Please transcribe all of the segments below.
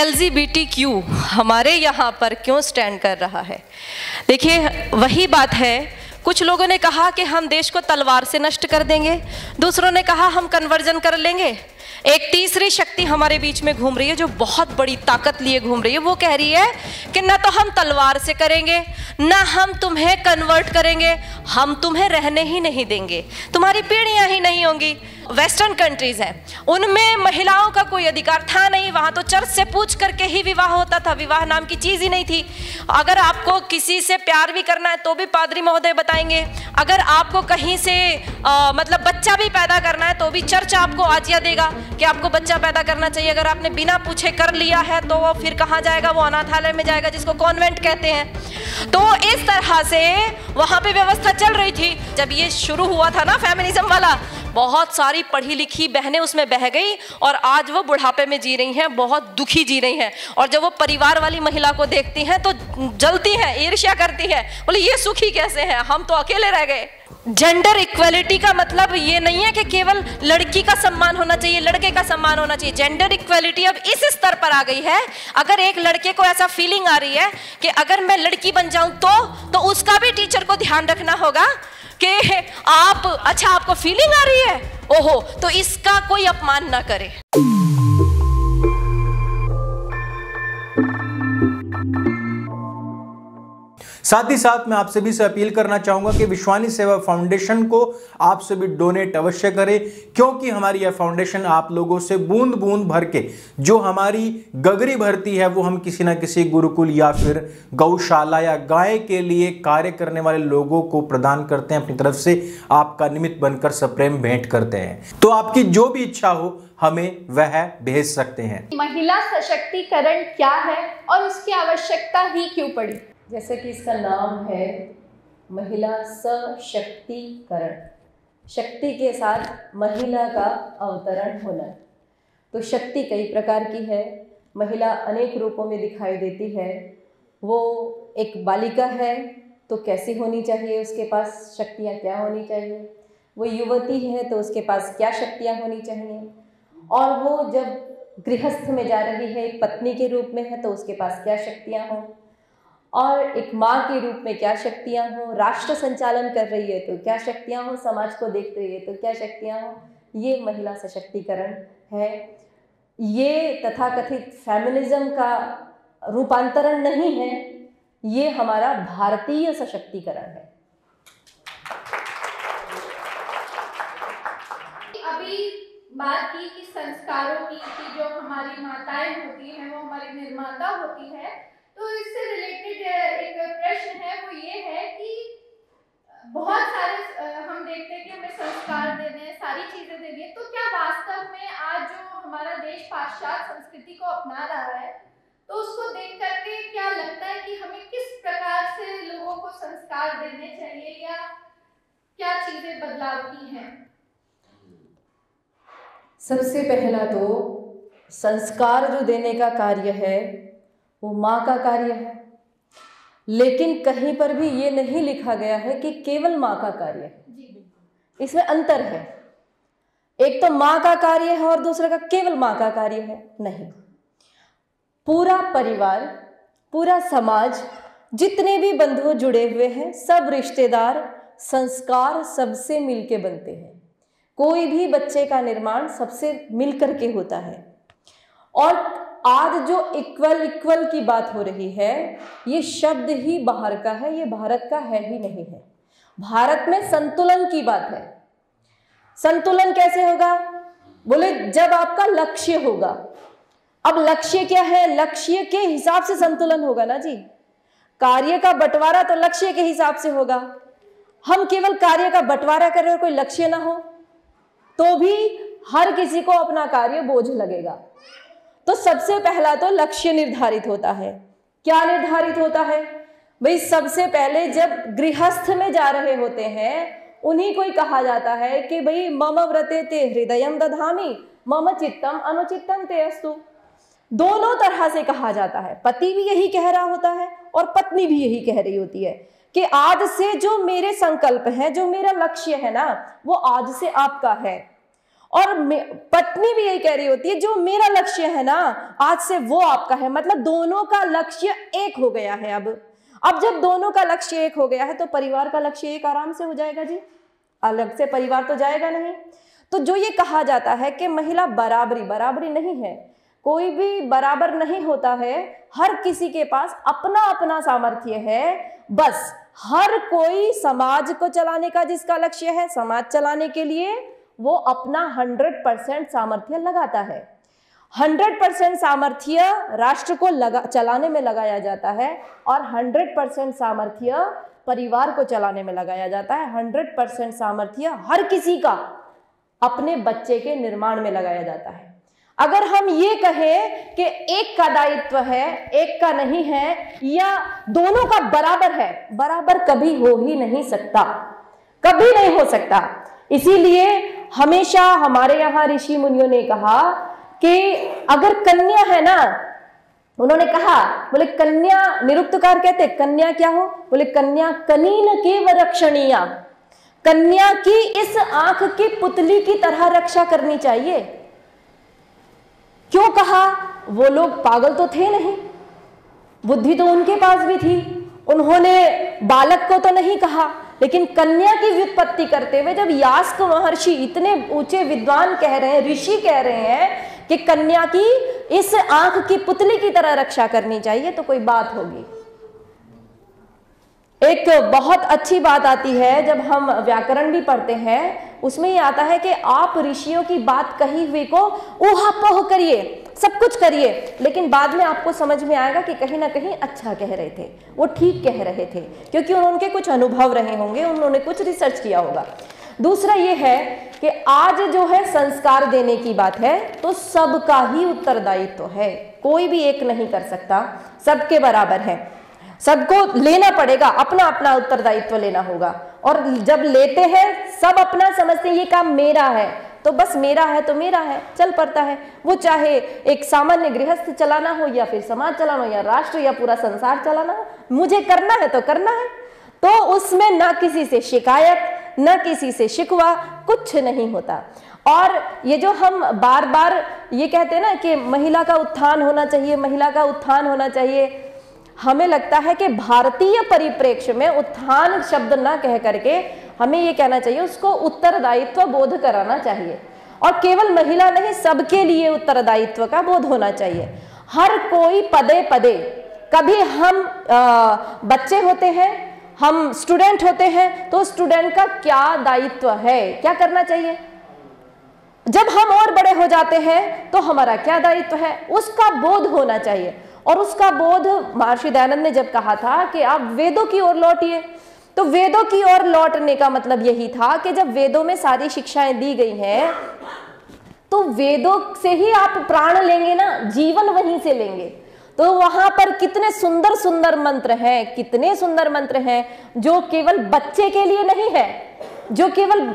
LGBTQ हमारे यहाँ पर क्यों स्टैंड कर रहा है? देखिए वही बात है, कुछ लोगों ने कहा कि हम देश को तलवार से नष्ट कर देंगे, दूसरों ने कहा हम कन्वर्जन कर लेंगे, एक तीसरी शक्ति हमारे बीच में घूम रही है जो बहुत बड़ी ताकत लिए घूम रही है, वो कह रही है कि ना तो हम तलवार से करेंगे, ना हम तुम्हें कन्वर्ट करेंगे, हम तुम्हें रहने ही नहीं देंगे, तुम्हारी पीढ़ियाँ ही नहीं होंगी। वेस्टर्न कंट्रीज़ हैं, उनमें महिलाओं का कोई अधिकार था नहीं, वहाँ तो चर्च से पूछ करके ही विवाह होता था, विवाह नाम की चीज़ ही नहीं थी। अगर आपको किसी से प्यार भी करना है तो भी पादरी महोदय बताएंगे, अगर आपको कहीं से मतलब बच्चा भी पैदा करना है तो भी चर्च आपको आज्ञा देगा कि आपको बच्चा पैदा करना चाहिए। अगर आपने बिना पूछे कर लिया है तो वो फिर कहाँ जाएगा? वो अनाथालय में जाएगा, जिसको कॉन्वेंट कहते हैं। तो इस तरह से वहाँ पे व्यवस्था चल रही थी। जब ये शुरू हुआ था ना फेमिनिज्म वाला, बहुत सारी पढ़ी लिखी बहनें उसमें बह गई और आज वो बुढ़ापे में जी रही हैं, बहुत दुखी जी रही हैं। और जब वो परिवार वाली महिला को देखती हैं तो जलती हैं, ईर्ष्या करती हैं, बोले ये सुखी कैसे हैं, हम तो अकेले रह गए। जेंडर इक्वलिटी का मतलब ये नहीं है कि केवल लड़की का सम्मान होना चाहिए, लड़के का सम्मान होना चाहिए। जेंडर इक्वलिटी अब इस स्तर पर आ गई है, अगर एक लड़के को ऐसा फीलिंग आ रही है कि अगर मैं लड़की बन जाऊं तो उसका भी टीचर को ध्यान रखना होगा कि आप, अच्छा आपको फीलिंग आ रही है, ओहो, तो इसका कोई अपमान ना करे। साथ ही साथ मैं आप सभी से अपील करना चाहूँगा कि विश्वानी सेवा फाउंडेशन को आप सभी डोनेट अवश्य करें, क्योंकि हमारी यह फाउंडेशन आप लोगों से बूंद बूंद भर के जो हमारी गगरी भरती है वो हम किसी ना किसी गुरुकुल या फिर गौशाला या गाय के लिए कार्य करने वाले लोगों को प्रदान करते हैं। अपनी तरफ से आपका निमित्त बनकर सप्रेम भेंट करते हैं, तो आपकी जो भी इच्छा हो हमें वह भेज सकते हैं। महिला सशक्तिकरण क्या है और उसकी आवश्यकता ही क्यों पड़ी? जैसे कि इसका नाम है महिला सशक्तिकरण, शक्ति के साथ महिला का अवतरण होना। तो शक्ति कई प्रकार की है, महिला अनेक रूपों में दिखाई देती है। वो एक बालिका है तो कैसी होनी चाहिए, उसके पास शक्तियाँ क्या होनी चाहिए, वो युवती है तो उसके पास क्या शक्तियाँ होनी चाहिए, और वो जब गृहस्थ में जा रही है एक पत्नी के रूप में है तो उसके पास क्या शक्तियाँ हों, और एक माँ के रूप में क्या शक्तियाँ हों, राष्ट्र संचालन कर रही है तो क्या शक्तियाँ हों, समाज को देख रही है तो क्या शक्तियाँ हों। ये महिला सशक्तिकरण है। ये तथाकथित फेमिनिज्म का रूपांतरण नहीं है, ये हमारा भारतीय सशक्तिकरण है। अभी बात की कि संस्कारों की, कि जो हमारी माताएं होती हैं वो हमारी निर्माता होती है, तो इससे रिलेटेड एक प्रश्न है, वो ये है कि बहुत सारे हम देखते हैं कि हमें संस्कार देने हैं, सारी चीज़ें देनी है, तो क्या वास्तव में आज जो हमारा देश पाश्चात्य संस्कृति को अपना रहा है तो उसको देख करके क्या लगता है कि हमें किस प्रकार से लोगों को संस्कार देने चाहिए या क्या चीज़ें बदलाव की हैं? सबसे पहला तो संस्कार जो देने का कार्य है वो माँ का कार्य है, लेकिन कहीं पर भी ये नहीं लिखा गया है कि केवल माँ का कार्य है। इसमें अंतर है, एक तो माँ का कार्य है और दूसरा का केवल माँ का कार्य है। नहीं, पूरा परिवार, पूरा समाज, जितने भी बंधु जुड़े हुए हैं, सब रिश्तेदार, संस्कार सबसे मिलके बनते हैं। कोई भी बच्चे का निर्माण सबसे मिलकर के होता है। और आज जो इक्वल की बात हो रही है, ये शब्द ही बाहर का है, ये भारत का है ही नहीं है। भारत में संतुलन की बात है। संतुलन कैसे होगा? बोले जब आपका लक्ष्य होगा। अब लक्ष्य क्या है? लक्ष्य के हिसाब से संतुलन होगा ना जी। कार्य का बंटवारा तो लक्ष्य के हिसाब से होगा। हम केवल कार्य का बंटवारा कर रहे हो, कोई लक्ष्य ना हो तो भी हर किसी को अपना कार्य बोझ लगेगा। तो सबसे पहला तो लक्ष्य निर्धारित होता है। क्या निर्धारित होता है भाई? सबसे पहले जब गृहस्थ में जा रहे होते हैं उन्हीं को ही कहा जाता है कि भाई मम व्रते ते हृदयम दधामि मम चित्तम अनुचित्तम ते अस्तु। दोनों तरह से कहा जाता है, पति भी यही कह रहा होता है और पत्नी भी यही कह रही होती है कि आज से जो मेरे संकल्प है, जो मेरा लक्ष्य है ना, वो आज से आपका है। और पत्नी भी यही कह रही होती है, जो मेरा लक्ष्य है ना आज से वो आपका है। मतलब दोनों का लक्ष्य एक हो गया है। अब जब दोनों का लक्ष्य एक हो गया है तो परिवार का लक्ष्य एक आराम से हो जाएगा जी, अलग से परिवार तो जाएगा नहीं। तो जो ये कहा जाता है कि महिला बराबरी, बराबरी नहीं है, कोई भी बराबर नहीं होता है, हर किसी के पास अपना अपना सामर्थ्य है। बस हर कोई समाज को चलाने का जिसका लक्ष्य है, समाज चलाने के लिए वो अपना 100% सामर्थ्य लगाता है। 100% सामर्थ्य राष्ट्र को चलाने में लगाया जाता है और 100% सामर्थ्य परिवार को चलाने में लगाया जाता है। 100% सामर्थ्य हर किसी का अपने बच्चे के निर्माण में लगाया जाता है। अगर हम ये कहें कि एक का दायित्व है, एक का नहीं है, या दोनों का बराबर है, बराबर कभी हो ही नहीं सकता, कभी नहीं हो सकता। इसीलिए हमेशा हमारे यहाँ ऋषि मुनियों ने कहा कि अगर कन्या है ना, उन्होंने कहा, बोले कन्या, निरुक्तकार कहते कन्या क्या हो, बोले कन्या कनीन केव रक्षणीया, कन्या की इस आंख की पुतली की तरह रक्षा करनी चाहिए। क्यों कहा? वो लोग पागल तो थे नहीं, बुद्धि तो उनके पास भी थी। उन्होंने बालक को तो नहीं कहा, लेकिन कन्या की व्युत्पत्ति करते हुए जब यास्क महर्षि, इतने ऊंचे विद्वान कह रहे हैं, ऋषि कह रहे हैं कि कन्या की इस आंख की पुतली की तरह रक्षा करनी चाहिए, तो कोई बात होगी। एक बहुत अच्छी बात आती है जब हम व्याकरण भी पढ़ते हैं, उसमें ये आता है कि आप ऋषियों की बात कही हुई को ऊहापोह करिए, सब कुछ करिए, लेकिन बाद में आपको समझ में आएगा कि कहीं ना कहीं अच्छा कह रहे थे, वो ठीक कह रहे थे, क्योंकि उनके कुछ अनुभव रहे होंगे, उन्होंने कुछ रिसर्च किया होगा। दूसरा ये है कि आज जो है संस्कार देने की बात है, तो सबका ही उत्तरदायित्व है, कोई भी एक नहीं कर सकता, सबके बराबर है, सबको लेना पड़ेगा, अपना अपना उत्तरदायित्व लेना होगा। और जब लेते हैं सब अपना समझते हैं, ये काम मेरा है तो बस मेरा है तो मेरा है, चल पड़ता है, वो चाहे एक सामान्य गृहस्थ चलाना हो या फिर समाज चलाना हो या राष्ट्र या पूरा संसार चलाना हो, मुझे करना है तो करना है। तो उसमें ना किसी से शिकायत, ना किसी से शिकवा, कुछ नहीं होता। और ये जो हम बार बार ये कहते हैं ना कि महिला का उत्थान होना चाहिए, महिला का उत्थान होना चाहिए, हमें लगता है कि भारतीय परिप्रेक्ष्य में उत्थान शब्द ना कह करके हमें ये कहना चाहिए, उसको उत्तरदायित्व बोध कराना चाहिए। और केवल महिला नहीं, सबके लिए उत्तरदायित्व का बोध होना चाहिए। हर कोई पदे पदे, कभी हम बच्चे होते हैं, हम स्टूडेंट होते हैं, तो स्टूडेंट का क्या दायित्व है, क्या करना चाहिए। जब हम और बड़े हो जाते हैं तो हमारा क्या दायित्व है, उसका बोध होना चाहिए। और उसका बोध महर्षि दयानंद ने जब कहा था कि आप वेदों की ओर लौटिए, तो वेदों की ओर लौटने का मतलब यही था कि जब वेदों में सारी शिक्षाएं दी गई हैं तो वेदों से ही आप प्राण लेंगे ना, जीवन वहीं से लेंगे। तो वहां पर कितने सुंदर सुंदर मंत्र हैं, कितने सुंदर मंत्र हैं जो केवल बच्चे के लिए नहीं है, जो केवल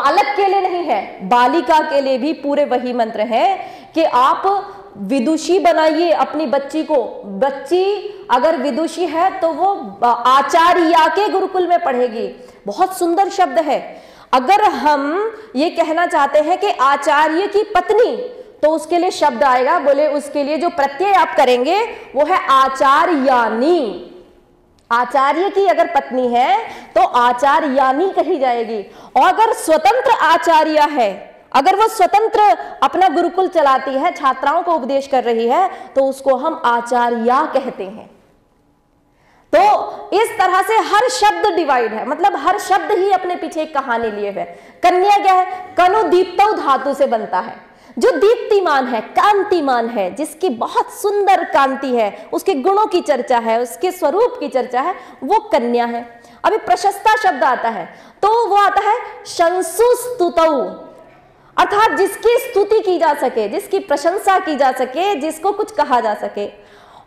बालक के लिए नहीं है, बालिका के लिए भी पूरे वही मंत्र हैं कि आप विदुषी बनाइए अपनी बच्ची को। बच्ची अगर विदुषी है तो वो आचार्या के गुरुकुल में पढ़ेगी। बहुत सुंदर शब्द है। अगर हम ये कहना चाहते हैं कि आचार्य की पत्नी, तो उसके लिए शब्द आएगा, बोले उसके लिए जो प्रत्यय आप करेंगे वो है आचार्यानी। आचार्य की अगर पत्नी है तो आचार्यानी कही जाएगी। और अगर स्वतंत्र आचार्य है, अगर वो स्वतंत्र अपना गुरुकुल चलाती है, छात्राओं को उपदेश कर रही है, तो उसको हम आचार्या कहते हैं। तो इस तरह से हर शब्द डिवाइड है, मतलब हर शब्द ही अपने पीछे एक कहानी लिए हुए। कन्या क्या है? कनु दीप्तौ धातु से बनता है, जो दीप्तिमान है, कांतिमान है, जिसकी बहुत सुंदर कांति है, उसके गुणों की चर्चा है, उसके स्वरूप की चर्चा है, वो कन्या है। अभी प्रशस्ता शब्द आता है तो वो आता है शंसु स्तुतौ, अर्थात जिसकी स्तुति की जा सके, जिसकी प्रशंसा की जा सके, जिसको कुछ कहा जा सके।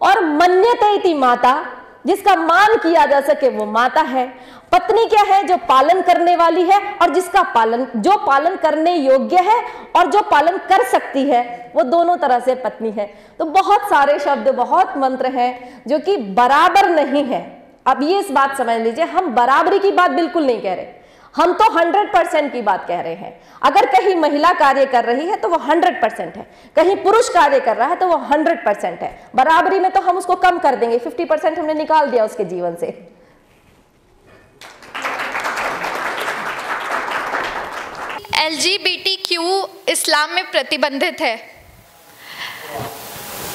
और मन्यते इति माता, जिसका मान किया जा सके, वो माता है। पत्नी क्या है? जो पालन करने वाली है, और जिसका पालन, जो पालन करने योग्य है और जो पालन कर सकती है, वो दोनों तरह से पत्नी है। तो बहुत सारे शब्द, बहुत मंत्र हैं जो कि बराबर नहीं है। अब ये इस बात समझ लीजिए, हम बराबरी की बात बिल्कुल नहीं कह रहे। हम तो 100% की बात कह रहे हैं। अगर कहीं महिला कार्य कर रही है तो वो 100% है, कहीं पुरुष कार्य कर रहा है तो वो 100% है। बराबरी में तो हम उसको कम कर देंगे, 50% हमने निकाल दिया उसके जीवन से। LGBTQ इस्लाम में प्रतिबंधित है,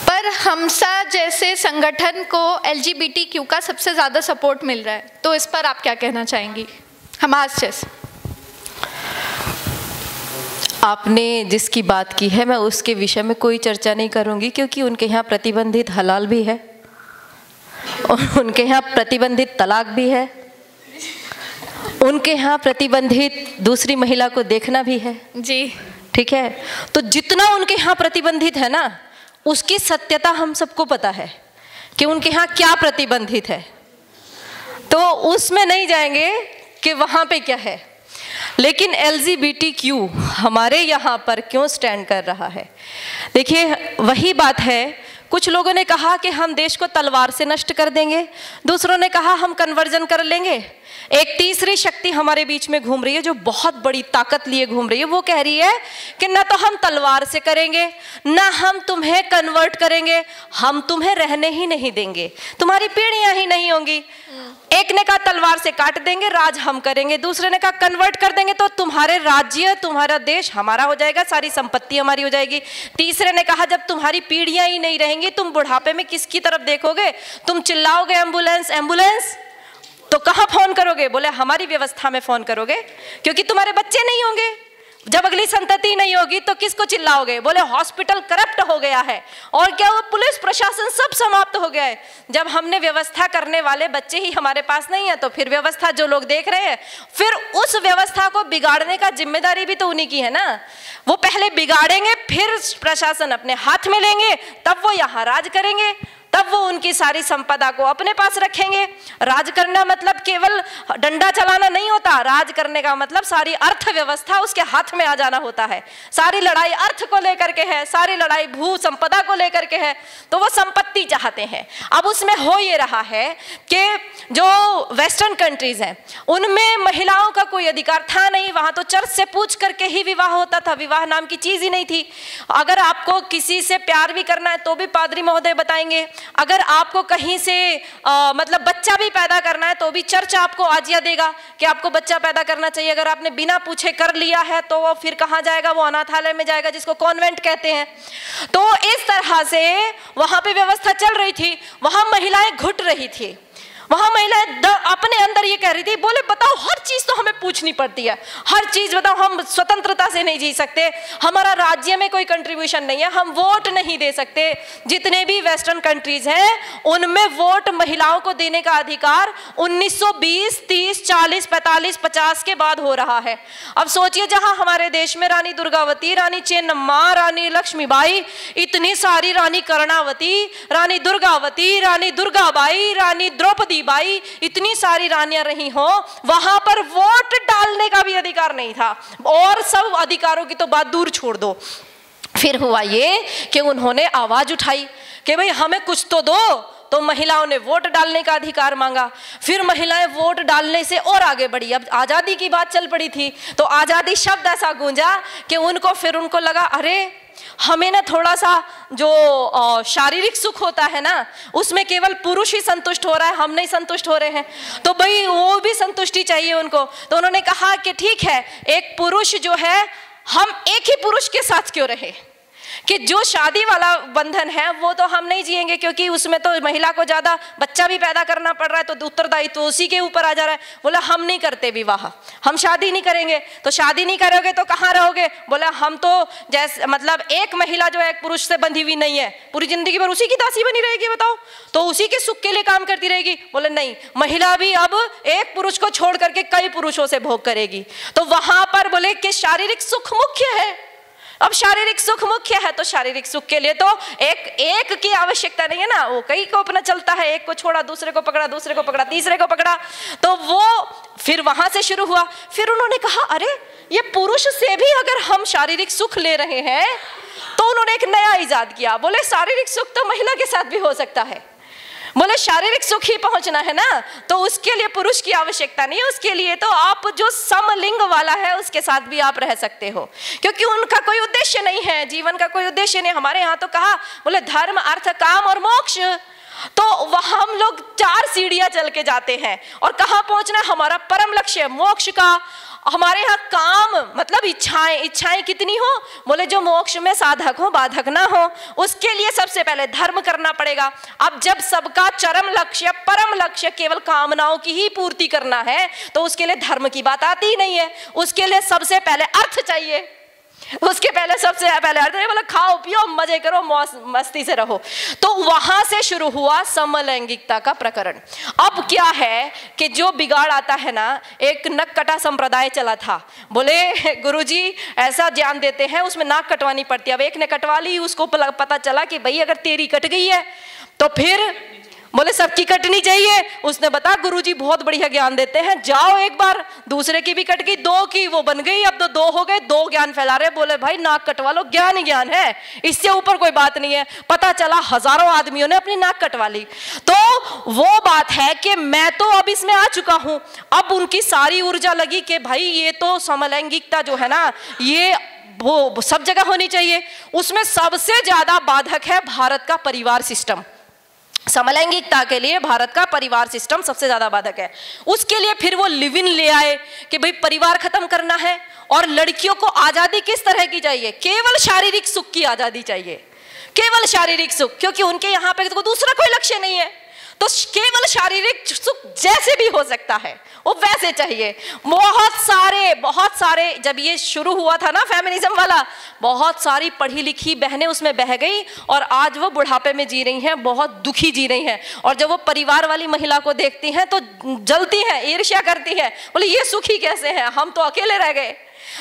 पर हमसा जैसे संगठन को LGBTQ का सबसे ज़्यादा सपोर्ट मिल रहा है, तो इस पर आप क्या कहना चाहेंगी? हमास जैसे आपने जिसकी बात की है, मैं उसके विषय में कोई चर्चा नहीं करूंगी, क्योंकि उनके यहाँ प्रतिबंधित हलाल भी है और उनके यहाँ प्रतिबंधित तलाक भी है, उनके यहाँ प्रतिबंधित दूसरी महिला को देखना भी है जी, ठीक है। तो जितना उनके यहाँ प्रतिबंधित है ना, उसकी सत्यता हम सबको पता है कि उनके यहाँ क्या प्रतिबंधित है, तो उसमें नहीं जाएंगे कि वहाँ पे क्या है। लेकिन LGBTQ हमारे यहाँ पर क्यों स्टैंड कर रहा है? देखिए, वही बात है, कुछ लोगों ने कहा कि हम देश को तलवार से नष्ट कर देंगे, दूसरों ने कहा हम कन्वर्जन कर लेंगे, एक तीसरी शक्ति हमारे बीच में घूम रही है जो बहुत बड़ी ताकत लिए घूम रही है, वो कह रही है कि ना तो हम तलवार से करेंगे, ना हम तुम्हें कन्वर्ट करेंगे, हम तुम्हें रहने ही नहीं देंगे, तुम्हारी पीढ़ियां ही नहीं होंगी। एक ने कहा तलवार से काट देंगे, राज हम करेंगे, दूसरे ने कहा कन्वर्ट कर देंगे तो तुम्हारे राज्य, तुम्हारा देश हमारा हो जाएगा, सारी संपत्ति हमारी हो जाएगी, तीसरे ने कहा जब तुम्हारी पीढ़ियां ही नहीं रहेंगी, तुम बुढ़ापे में किसकी तरफ देखोगे, तुम चिल्लाओगे एम्बुलेंस एम्बुलेंस, तो कहाँ फोन करोगे? बोले हमारी व्यवस्था में फोन करोगे, क्योंकि तुम्हारे बच्चे नहीं होंगे, जब अगली संतति नहीं होगी तो किसको चिल्लाओगे? बोले हॉस्पिटल करप्ट हो गया है और क्या वो पुलिस प्रशासन सब समाप्त हो गया है। जब हमने व्यवस्था करने वाले बच्चे ही हमारे पास नहीं है, तो फिर व्यवस्था जो लोग देख रहे हैं, फिर उस व्यवस्था को बिगाड़ने का जिम्मेदारी भी तो उन्हीं की है ना। वो पहले बिगाड़ेंगे, फिर प्रशासन अपने हाथ में लेंगे, तब वो यहाँ राज करेंगे, तब वो उनकी सारी संपदा को अपने पास रखेंगे। राज करना मतलब केवल डंडा चलाना नहीं होता, राज करने का मतलब सारी अर्थव्यवस्था उसके हाथ में आ जाना होता है। सारी लड़ाई अर्थ को लेकर के है, सारी लड़ाई भू संपदा को लेकर के है, तो वो संपत्ति चाहते हैं। अब उसमें हो ये रहा है कि जो वेस्टर्न कंट्रीज हैं उनमें महिलाओं का कोई अधिकार था नहीं, वहाँ तो चर्च से पूछ करके ही विवाह होता था, विवाह नाम की चीज़ ही नहीं थी। अगर आपको किसी से प्यार भी करना है तो भी पादरी महोदय बताएंगे, अगर आपको कहीं से मतलब बच्चा भी पैदा करना है तो भी चर्च आपको आज्ञा देगा कि आपको बच्चा पैदा करना चाहिए। अगर आपने बिना पूछे कर लिया है तो वो फिर कहाँ जाएगा? वो अनाथालय में जाएगा, जिसको कॉन्वेंट कहते हैं। तो इस तरह से वहाँ पे व्यवस्था चल रही थी, वहाँ महिलाएं घुट रही थी, वहाँ महिलाएं अपने अंदर ये कह रही थी, बोले बताओ हर चीज़ तो हमें पूछनी पड़ती है, हर चीज़ बताओ, हम स्वतंत्रता से नहीं जी सकते, हमारा राज्य में कोई कंट्रीब्यूशन नहीं है, हम वोट नहीं दे सकते। जितने भी वेस्टर्न कंट्रीज हैं उनमें वोट महिलाओं को देने का अधिकार 1920, 30, 40, 45, 50 के बाद हो रहा है। अब सोचिए, जहाँ हमारे देश में रानी दुर्गावती, रानी चेन्नम्मा, रानी लक्ष्मीबाई, इतनी सारी रानी कर्णावती, रानी दुर्गावती, रानी दुर्गाबाई, रानी द्रौपदी बाई, इतनी सारी रानियां रही हो, वहां पर वोट डालने का भी अधिकार नहीं था। और सब अधिकारों की तो बात दूर छोड़ दो। फिर हुआ ये कि उन्होंने आवाज उठाई कि भाई हमें कुछ तो दो, तो महिलाओं ने वोट डालने का अधिकार मांगा। फिर महिलाएं वोट डालने से और आगे बढ़ी, अब आजादी की बात चल पड़ी थी, तो आजादी शब्द ऐसा गूंजा कि उनको, फिर उनको लगा अरे हमें ना थोड़ा सा जो शारीरिक सुख होता है ना, उसमें केवल पुरुष ही संतुष्ट हो रहा है, हम नहीं संतुष्ट हो रहे हैं, तो भाई वो भी संतुष्टि चाहिए उनको। तो उन्होंने कहा कि ठीक है, एक पुरुष जो है, हम एक ही पुरुष के साथ क्यों रहे, कि जो शादी वाला बंधन है वो तो हम नहीं जिएंगे, क्योंकि उसमें तो महिला को ज़्यादा बच्चा भी पैदा करना पड़ रहा है, तो उत्तरदायित्व उसी के ऊपर आ जा रहा है। बोला हम नहीं करते विवाह, हम शादी नहीं करेंगे। तो शादी नहीं करोगे तो कहाँ रहोगे? बोला हम तो जैसे मतलब एक महिला जो है एक पुरुष से बंधी हुई नहीं है, पूरी जिंदगी भर उसी की दासी बनी रहेगी, बताओ, तो उसी के सुख के लिए काम करती रहेगी। बोले नहीं, महिला भी अब एक पुरुष को छोड़ करके कई पुरुषों से भोग करेगी। तो वहाँ पर बोले कि शारीरिक सुख मुख्य है। अब शारीरिक सुख मुख्य है तो शारीरिक सुख के लिए तो एक की आवश्यकता नहीं है ना, वो कई को अपना चलता है, एक को छोड़ा, दूसरे को पकड़ा, दूसरे को पकड़ा, तीसरे को पकड़ा, तो वो फिर वहां से शुरू हुआ। फिर उन्होंने कहा अरे ये पुरुष से भी अगर हम शारीरिक सुख ले रहे हैं, तो उन्होंने एक नया इजाद किया, बोले शारीरिक सुख तो महिला के साथ भी हो सकता है। बोलो शारीरिक सुख ही पहुंचना है ना, तो उसके लिए पुरुष की आवश्यकता नहीं है। उसके लिए तो आप जो समलिंग वाला है उसके साथ भी आप रह सकते हो, क्योंकि उनका कोई उद्देश्य नहीं है, जीवन का कोई उद्देश्य नहीं। हमारे यहाँ तो कहा बोले धर्म अर्थ काम और मोक्ष, तो वहां हम लोग 4 सीढ़ियां चल के जाते हैं और कहाँ पहुंचना है? हमारा परम लक्ष्य मोक्ष का। हमारे यहाँ काम मतलब इच्छाएं, इच्छाएं कितनी हो, बोले जो मोक्ष में साधक हो बाधक ना हो, उसके लिए सबसे पहले धर्म करना पड़ेगा। अब जब सबका चरम लक्ष्य परम लक्ष्य केवल कामनाओं की ही पूर्ति करना है तो उसके लिए धर्म की बात आती ही नहीं है। उसके लिए सबसे पहले अर्थ चाहिए, उसके पहले सबसे पहले अर्थ है, मतलब खाओ पियो मजे करो मस्ती से रहो। तो वहां से शुरू हुआ समलैंगिकता का प्रकरण। अब क्या है कि जो बिगाड़ आता है ना, एक नककटा संप्रदाय चला था, बोले गुरुजी ऐसा ज्ञान देते हैं उसमें नाक कटवानी पड़ती है। अब एक ने कटवा ली, उसको पता चला कि भाई अगर तेरी कट गई है तो फिर बोले सबकी कटनी चाहिए। उसने बताया गुरुजी बहुत बढ़िया ज्ञान देते हैं, जाओ एक बार। दूसरे की भी कट गई, 2 की वो बन गई, अब तो 2 हो गए, 2 ज्ञान फैला रहे। बोले भाई नाक कटवा लो, ज्ञान ही ज्ञान है, इससे ऊपर कोई बात नहीं है। पता चला हजारों आदमियों ने अपनी नाक कटवा ली। तो वो बात है कि मैं तो अब इसमें आ चुका हूं। अब उनकी सारी ऊर्जा लगी कि भाई ये तो समलैंगिकता जो है ना, ये वो सब जगह होनी चाहिए। उसमें सबसे ज्यादा बाधक है भारत का परिवार सिस्टम। समलैंगिकता के लिए भारत का परिवार सिस्टम सबसे ज्यादा बाधक है। उसके लिए फिर वो लिव इन ले आए कि भाई परिवार खत्म करना है, और लड़कियों को आजादी किस तरह की चाहिए, केवल शारीरिक सुख की आजादी चाहिए, केवल शारीरिक सुख, क्योंकि उनके यहाँ पे तो दूसरा कोई लक्ष्य नहीं है। तो केवल शारीरिक सुख जैसे भी हो सकता है वो वैसे चाहिए। बहुत सारे जब ये शुरू हुआ था ना फेमिनिज्म वाला, बहुत सारी पढ़ी लिखी बहनें उसमें बह गई और आज वो बुढ़ापे में जी रही हैं, बहुत दुखी जी रही हैं। और जब वो परिवार वाली महिला को देखती हैं तो जलती हैं, ईर्ष्या करती हैं, बोले ये सुखी कैसे हैं, हम तो अकेले रह गए।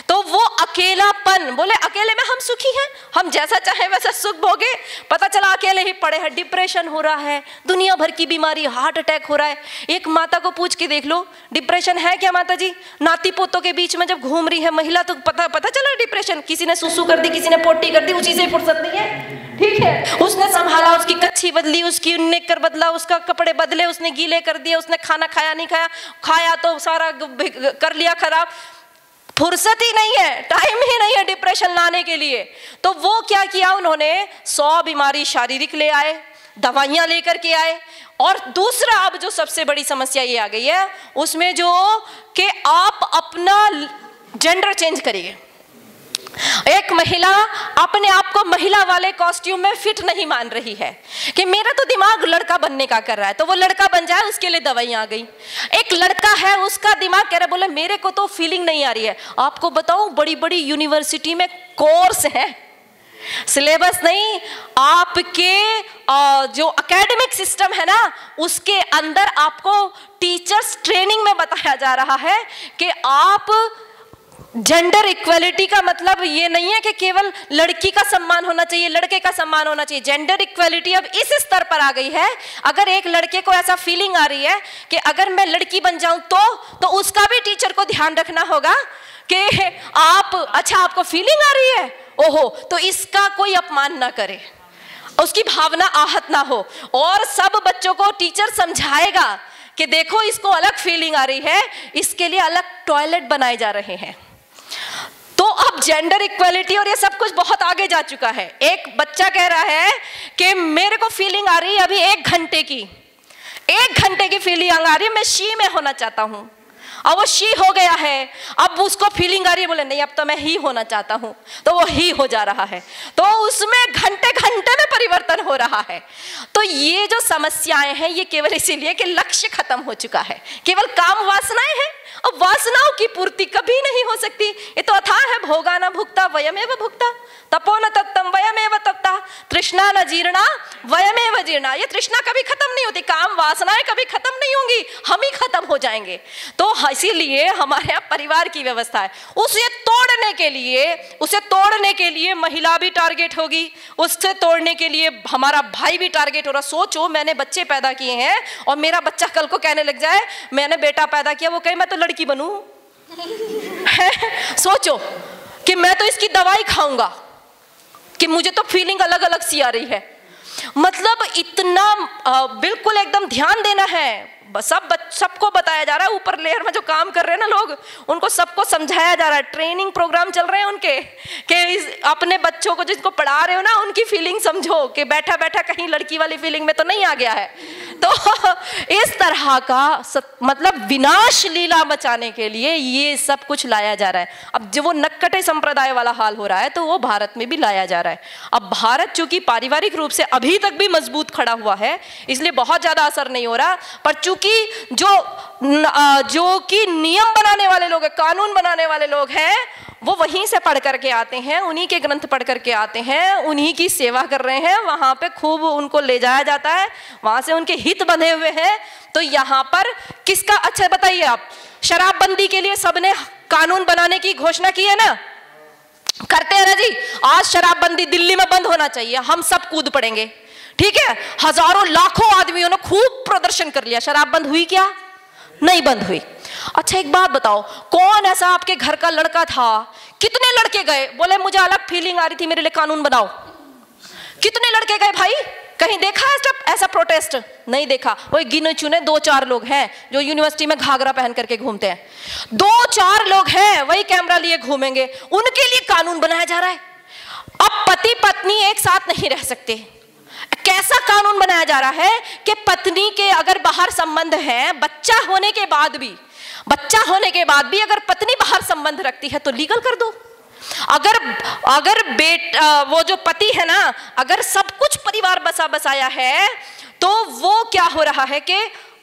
तो वो अकेलापन, बोले अकेले में हम सुखी हैं, हम जैसा चाहे वैसा सुख भोगे, पता चला अकेले ही पड़े हैं, डिप्रेशन हो रहा है, दुनिया भर की बीमारी, हार्ट अटैक हो रहा है। एक माता को पूछ के देख लो डिप्रेशन है क्या माता जी, नाती पोतों के बीच में जब घूम रही है महिला तो पता चला डिप्रेशन। किसी ने सुसु कर दी, किसी ने पोटी कर दी, उसी से फुर्सत नहीं है, ठीक है। उसने संभाला, उसकी कच्छी बदली, उसकी निक्कर बदला, उसका कपड़े बदले, उसने गीले कर दिए, उसने खाना खाया नहीं खाया, खाया तो सारा कर लिया खराब, फुर्सत ही नहीं है, टाइम ही नहीं है डिप्रेशन लाने के लिए। तो वो क्या किया उन्होंने, 100 बीमारी शारीरिक ले आए, दवाइयाँ लेकर के आए। और दूसरा अब जो सबसे बड़ी समस्या ये आ गई है उसमें जो कि आप अपना जेंडर चेंज करिए। एक महिला अपने आप को महिला वाले कॉस्ट्यूम में फिट नहीं मान रही है कि मेरा तो दिमाग लड़का बनने का कर रहा है, तो वो लड़का बन जाए, उसके लिए दवाइयाँ आ गई। एक लड़का है, उसका दिमाग कह रहा है, बोले मेरे को तो फीलिंग नहीं आ रही है। आपको बताऊं, बड़ी बड़ी यूनिवर्सिटी में कोर्स है, सिलेबस नहीं, आपके जो एकेडमिक सिस्टम है ना उसके अंदर आपको टीचर्स ट्रेनिंग में बताया जा रहा है कि आप जेंडर इक्वालिटी का मतलब ये नहीं है कि केवल लड़की का सम्मान होना चाहिए, लड़के का सम्मान होना चाहिए। जेंडर इक्वालिटी अब इस स्तर पर आ गई है, अगर एक लड़के को ऐसा फीलिंग आ रही है कि अगर मैं लड़की बन जाऊं तो उसका भी टीचर को ध्यान रखना होगा कि आप, अच्छा आपको फीलिंग आ रही है, ओहो, तो इसका कोई अपमान ना करे, उसकी भावना आहत ना हो। और सब बच्चों को टीचर समझाएगा कि देखो इसको अलग फीलिंग आ रही है, इसके लिए अलग टॉयलेट बनाए जा रहे हैं। तो अब जेंडर इक्वालिटी और ये सब कुछ बहुत आगे जा चुका है। एक बच्चा कह रहा है कि मेरे को फीलिंग आ रही है अभी 1 घंटे की फीलिंग आ रही है, मैं शी में होना चाहता हूँ, अब वो शी हो गया है, अब उसको फीलिंग आ रही है, बोले नहीं अब तो मैं ही होना चाहता हूँ, तो वो ही हो जा रहा है। तो उसमें घंटे घंटे में परिवर्तन हो रहा है। तो ये जो समस्याएं हैं ये केवल इसीलिए कि लक्ष्य खत्म हो चुका है, केवल काम वासनाएं हैं। अब वासनाओं की पूर्ति कभी नहीं हो सकती, ये तो अथाह है, भोगा न भुक्ता वयमेव भुक्ता, तपो न तप्तम वयमेव तप्ता, तृष्णा न जीर्णा वयमेव जीर्णा। ये तृष्णा कभी खत्म नहीं होती, काम वासनाएं कभी खत्म नहीं होंगी, हम ही खत्म हो जाएंगे। तो इसीलिए हमारे यहाँ परिवार की व्यवस्था है, उसे तोड़ने के लिए महिला भी टारगेट होगी, उससे तोड़ने के लिए हमारा भाई भी टारगेट हो रहा। सोचो मैंने बच्चे पैदा किए हैं और मेरा बच्चा कल को कहने लग जाए मैंने बेटा पैदा किया, वो कहे मैं तो लड़की बनूं सोचो कि मैं तो इसकी दवाई खाऊंगा कि मुझे तो फीलिंग अलग अलग सी आ रही है। मतलब इतना बिल्कुल एकदम ध्यान देना है। सबको बताया जा रहा है, ऊपर लेयर में जो काम कर रहे हैं ना लोग, उनको सबको समझाया जा रहा है, ट्रेनिंग प्रोग्राम चल रहे हैं उनके कि अपने बच्चों को जिनको पढ़ा रहे हो ना उनकी फीलिंग समझो कि बैठा बैठा कहीं लड़की वाली फीलिंग में तो नहीं आ गया है। तो इस तरह का मतलब विनाश लीला मचाने के लिए ये सब कुछ लाया जा रहा है। अब जो वो नक्कटे संप्रदाय वाला हाल हो रहा है तो वो भारत में भी लाया जा रहा है। अब भारत चूंकि पारिवारिक रूप से अभी तक भी मजबूत खड़ा हुआ है इसलिए बहुत ज्यादा असर नहीं हो रहा, पर चूंकि जो कि नियम बनाने वाले लोग हैं, कानून बनाने वाले लोग हैं, वो वहीं से पढ़ करके आते हैं, उन्हीं के ग्रंथ पढ़ करके आते हैं, उन्हीं की सेवा कर रहे हैं, वहां पे खूब उनको ले जाया जाता है, वहां से उनके हित बंधे हुए हैं। तो यहाँ पर किसका, अच्छा बताइए आप, शराबबंदी के लिए सबने कानून बनाने की घोषणा की है ना, करते हैं ना जी, आज शराबबंदी दिल्ली में बंद होना चाहिए, हम सब कूद पड़ेंगे, ठीक है, हजारों लाखों आदमियों ने खूब प्रदर्शन कर लिया, शराब बंद हुई क्या? नहीं बंद हुई। अच्छा एक बात बताओ, कौन ऐसा आपके घर का लड़का था, कितने लड़के गए बोले मुझे अलग फीलिंग आ रही थी मेरे लिए कानून बनाओ, कितने लड़के गए भाई? कहीं देखा ऐसा प्रोटेस्ट? नहीं देखा। वो गिने चुने दो चार लोग हैं जो यूनिवर्सिटी में घाघरा पहन करके घूमते हैं, दो चार लोग हैं वही कैमरा लिए घूमेंगे, उनके लिए कानून बनाया जा रहा है। अब पति पत्नी एक साथ नहीं रह सकते, कैसा कानून बनाया जा रहा है कि पत्नी के अगर बाहर संबंध हैं, बच्चा होने के बाद भी अगर पत्नी बाहर संबंध रखती है तो लीगल कर दो। अगर वो जो पति है ना, अगर सब कुछ परिवार बसा बसाया है तो वो क्या हो रहा है कि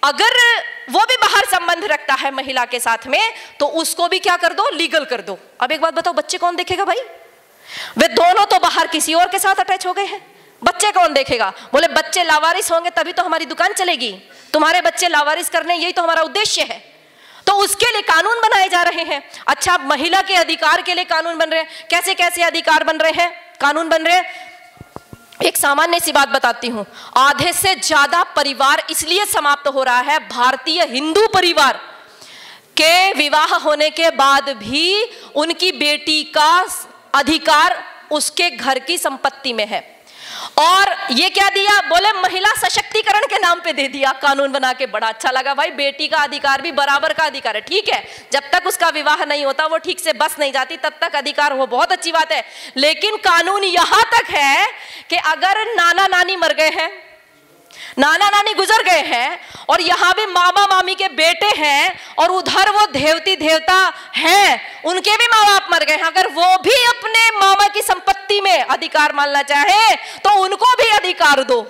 अगर वो भी बाहर संबंध रखता है महिला के साथ में तो उसको भी क्या कर दो, लीगल कर दो। अब एक बात बताओ, बच्चे कौन देखेगा भाई? वे दोनों तो बाहर किसी और के साथ अटैच हो गए हैं, बच्चे कौन देखेगा? बोले बच्चे लावारिस होंगे तभी तो हमारी दुकान चलेगी, तुम्हारे बच्चे लावारिस करने यही तो हमारा उद्देश्य है, तो उसके लिए कानून बनाए जा रहे हैं। अच्छा महिला के अधिकार के लिए कानून बन रहे हैं, कैसे कैसे अधिकार बन रहे हैं, कानून बन रहे हैं। एक सामान्य सी बात बताती हूं, आधे से ज्यादा परिवार इसलिए समाप्त हो रहा है भारतीय हिंदू परिवार के विवाह होने के बाद भी उनकी बेटी का अधिकार उसके घर की संपत्ति में है, और ये क्या दिया बोले महिला सशक्तिकरण के नाम पे दे दिया कानून बना के। बड़ा अच्छा लगा भाई, बेटी का अधिकार भी बराबर का अधिकार है, ठीक है, जब तक उसका विवाह नहीं होता वो ठीक से बस नहीं जाती तब तक अधिकार हो, बहुत अच्छी बात है। लेकिन कानून यहां तक है कि अगर नाना नानी मर गए हैं, नाना नानी गुजर गए हैं, और यहां भी मामा मामी के बेटे हैं और उधर वो देवती देवता हैं, उनके भी माँ बाप मर गए हैं, अगर वो भी अपने मामा की संपत्ति में अधिकार मानना चाहे तो उनको भी अधिकार दो,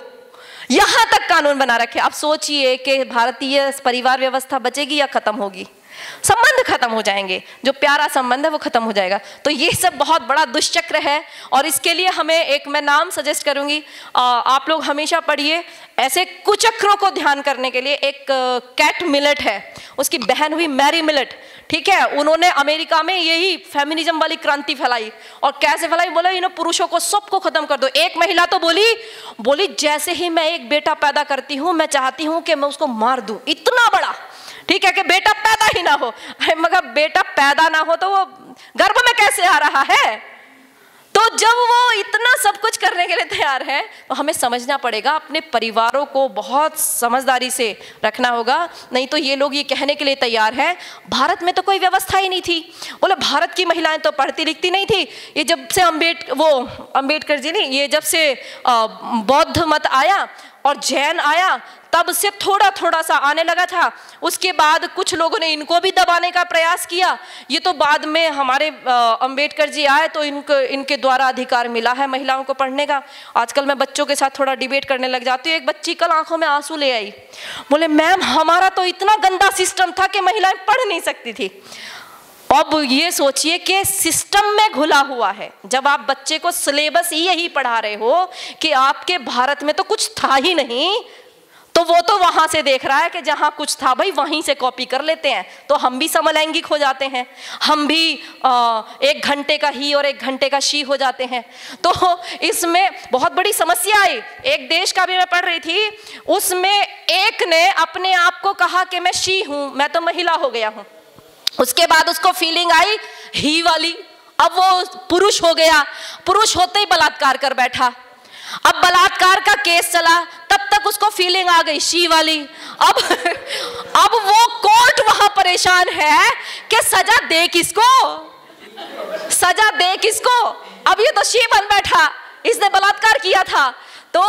यहां तक कानून बना रखे। आप सोचिए कि भारतीय परिवार व्यवस्था बचेगी या खत्म होगी? संबंध खत्म हो जाएंगे, जो प्यारा संबंध है वो खत्म हो जाएगा। तो ये सब बहुत बड़ा दुष्चक्र है, और इसके लिए हमें एक, मैं नाम सजेस्ट करूंगी, आप लोग हमेशा पढ़िए, ऐसे कुचक्रों को ध्यान करने के लिए एक कैट मिलेट है, उसकी बहन हुई मैरी मिलेट, ठीक है, उन्होंने अमेरिका में यही फेमिनिज्म वाली क्रांति फैलाई, और कैसे फैलाई, बोले इन पुरुषों को सबको खत्म कर दो। एक महिला तो बोली जैसे ही मैं एक बेटा पैदा करती हूँ मैं चाहती हूँ कि मैं उसको मार दूं, इतना बड़ा, ठीक है, कि बेटा पैदा ही ना हो। मगर बेटा पैदा ना हो तो वो गर्भ में कैसे आ रहा है? तो जब वो इतना सब कुछ करने के लिए तैयार है तो हमें समझना पड़ेगा, अपने परिवारों को बहुत समझदारी से रखना होगा, नहीं तो ये लोग ये कहने के लिए तैयार हैं भारत में तो कोई व्यवस्था ही नहीं थी, बोले भारत की महिलाएं तो पढ़ती लिखती नहीं थी, ये जब से अम्बेडकर जी नहीं, ये जब से बौद्ध मत आया और जैन आया तब से थोड़ा थोड़ा सा आने लगा था, उसके बाद कुछ लोगों ने इनको भी दबाने का प्रयास किया, ये तो बाद में हमारे अंबेडकर जी आए तो इनके द्वारा अधिकार मिला है महिलाओं को पढ़ने का। आजकल मैं बच्चों के साथ थोड़ा डिबेट करने लग जाती हूँ, एक बच्ची कल आंखों में आंसू ले आई, बोले मैम हमारा तो इतना गंदा सिस्टम था कि महिलाएं पढ़ नहीं सकती थी। अब ये सोचिए कि सिस्टम में घुला हुआ है, जब आप बच्चे को सिलेबस यही पढ़ा रहे हो कि आपके भारत में तो कुछ था ही नहीं, तो वो तो वहां से देख रहा है कि जहां कुछ था भाई वहीं से कॉपी कर लेते हैं, तो हम भी समलैंगिक हो जाते हैं, हम भी एक घंटे का ही और एक घंटे का शी हो जाते हैं। तो इसमें बहुत बड़ी समस्या आई। एक देश का भी मैं पढ़ रही थी, उसमें एक ने अपने आप को कहा कि मैं शी हूं, मैं तो महिला हो गया हूं, उसके बाद उसको फीलिंग आई ही वाली, अब वो पुरुष हो गया, पुरुष होते ही बलात्कार कर बैठा। अब बलात्कार का केस चला, तब तक उसको फीलिंग आ गई शी वाली, अब वो कोर्ट वहां परेशान है कि सजा दे किसको, सजा दे किसको, अब ये तो शी बन बैठा, इसने बलात्कार किया था। तो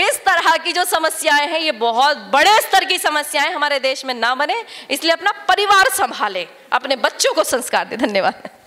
इस तरह की जो समस्याएं हैं ये बहुत बड़े स्तर की समस्याएं हमारे देश में ना बने, इसलिए अपना परिवार संभाले, अपने बच्चों को संस्कार दे। धन्यवाद।